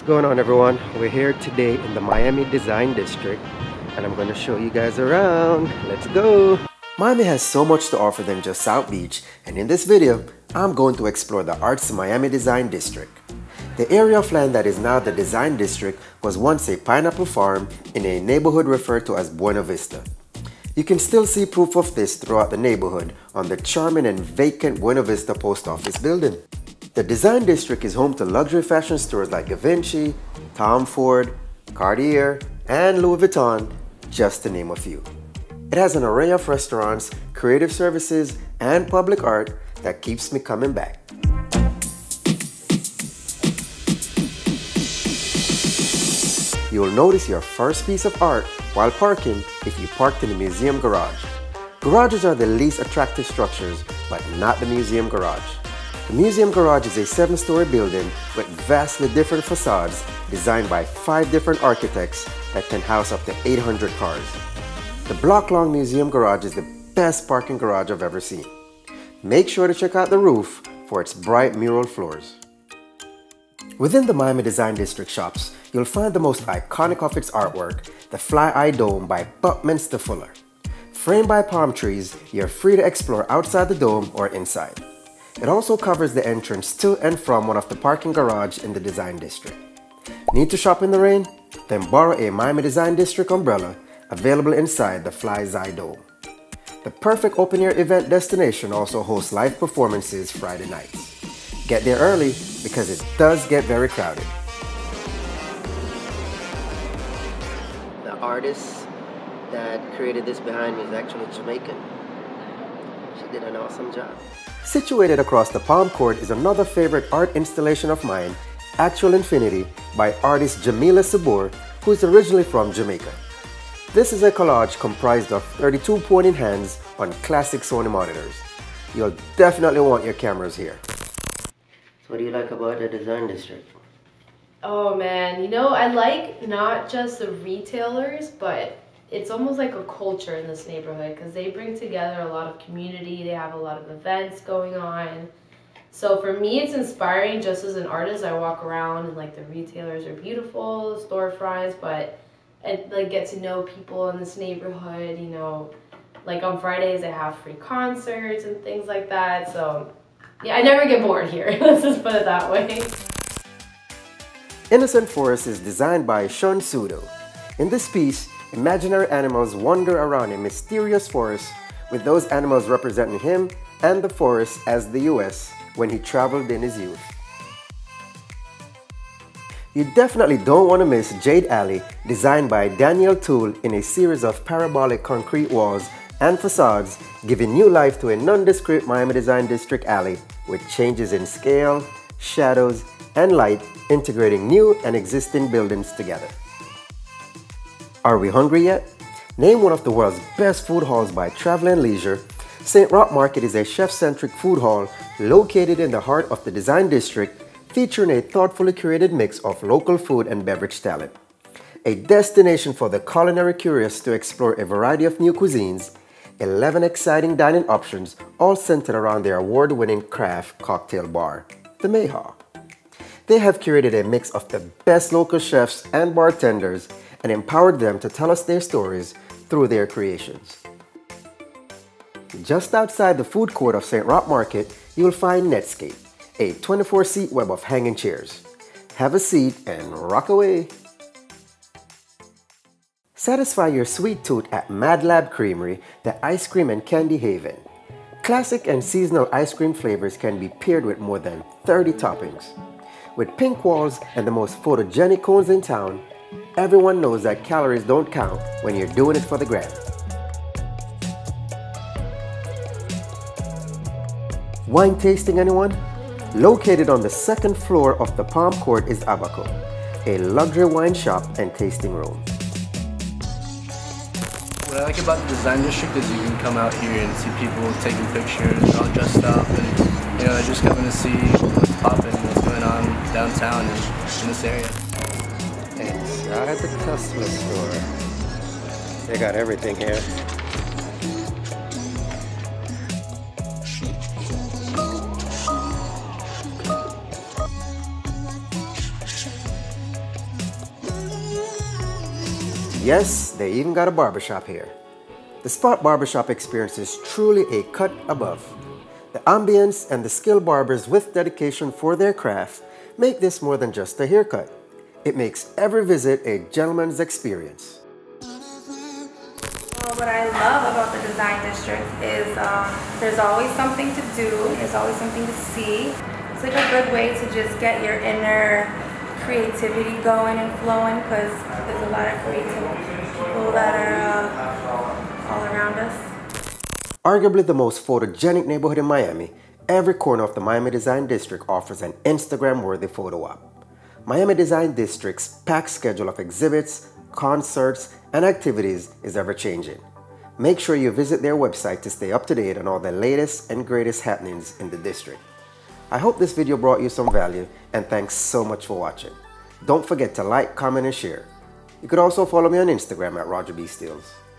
What's going on, everyone? We're here today in the Miami Design District and I'm going to show you guys around. Let's go! Miami has so much to offer than just South Beach, and in this video I'm going to explore the arts Miami Design District. The area of land that is now the Design District was once a pineapple farm in a neighborhood referred to as Buena Vista. You can still see proof of this throughout the neighborhood on the charming and vacant Buena Vista Post Office building. The Design District is home to luxury fashion stores like Givenchy, Tom Ford, Cartier, and Louis Vuitton, just to name a few. It has an array of restaurants, creative services, and public art that keeps me coming back. You'll notice your first piece of art while parking if you parked in the museum garage. Garages are the least attractive structures, but not the museum garage. The Museum Garage is a 7-story building with vastly different facades designed by 5 different architects that can house up to 800 cars. The block-long Museum Garage is the best parking garage I've ever seen. Make sure to check out the roof for its bright mural floors. Within the Miami Design District shops, you'll find the most iconic of its artwork, the Fly Eye Dome by Buckminster Fuller. Framed by palm trees, you're free to explore outside the dome or inside. It also covers the entrance to and from one of the parking garages in the Design District. Need to shop in the rain? Then borrow a Miami Design District umbrella, available inside the Fly Eye Dome. The perfect open-air event destination also hosts live performances Friday nights. Get there early because it does get very crowded. The artist that created this behind me is actually Jamaican. She did an awesome job. Situated across the palm court is another favorite art installation of mine, Actual Infinity by artist Jamila Sabur, who is originally from Jamaica. This is a collage comprised of 32 pointing hands on classic Sony monitors. You'll definitely want your cameras here. So what do you like about the Design District? Oh man, you know, I like not just the retailers, but it's almost like a culture in this neighborhood because they bring together a lot of community. They have a lot of events going on. So for me, it's inspiring. Just as an artist, I walk around and like the retailers are beautiful, the storefronts, but I like get to know people in this neighborhood. You know, like on Fridays, they have free concerts and things like that. So yeah, I never get bored here. Let's just put it that way. Innocent Forest is designed by Sean Sudo. In this piece, imaginary animals wander around a mysterious forest, with those animals representing him and the forest as the US when he traveled in his youth. You definitely don't want to miss Jade Alley, designed by Daniel Toole in a series of parabolic concrete walls and facades, giving new life to a nondescript Miami Design District alley with changes in scale, shadows, and light, integrating new and existing buildings together. Are we hungry yet? Named one of the world's best food halls by Travel & Leisure, St. Roch Market is a chef-centric food hall located in the heart of the Design District, featuring a thoughtfully curated mix of local food and beverage talent. A destination for the culinary curious to explore a variety of new cuisines, 11 exciting dining options all centered around their award-winning craft cocktail bar, the Mayhaw. They have curated a mix of the best local chefs and bartenders and empowered them to tell us their stories through their creations. Just outside the food court of St. Roch Market, you'll find Netscape, a 24-seat web of hanging chairs. Have a seat and rock away. Satisfy your sweet tooth at Mad Lab Creamery, the ice cream and candy haven. Classic and seasonal ice cream flavors can be paired with more than 30 toppings. With pink walls and the most photogenic cones in town, everyone knows that calories don't count when you're doing it for the gram. Wine tasting, anyone? Located on the second floor of the palm court is Abaco, a luxury wine shop and tasting room. What I like about the Design District is you can come out here and see people taking pictures, all dressed up, and you know, they're just coming to see what's popping, what's going on downtown and in this area. Inside the Tesla store, they got everything here. Yes, they even got a barbershop here. The Spot Barbershop experience is truly a cut above. The ambience and the skilled barbers with dedication for their craft make this more than just a haircut. It makes every visit a gentleman's experience. Well, what I love about the Design District is there's always something to do, there's always something to see. It's like a good way to just get your inner creativity going and flowing, because there's a lot of creative people that are all around us. Arguably the most photogenic neighborhood in Miami, every corner of the Miami Design District offers an Instagram-worthy photo op. Miami Design District's packed schedule of exhibits, concerts, and activities is ever-changing. Make sure you visit their website to stay up to date on all the latest and greatest happenings in the district. I hope this video brought you some value, and thanks so much for watching. Don't forget to like, comment, and share. You could also follow me on Instagram at RogerBSteals.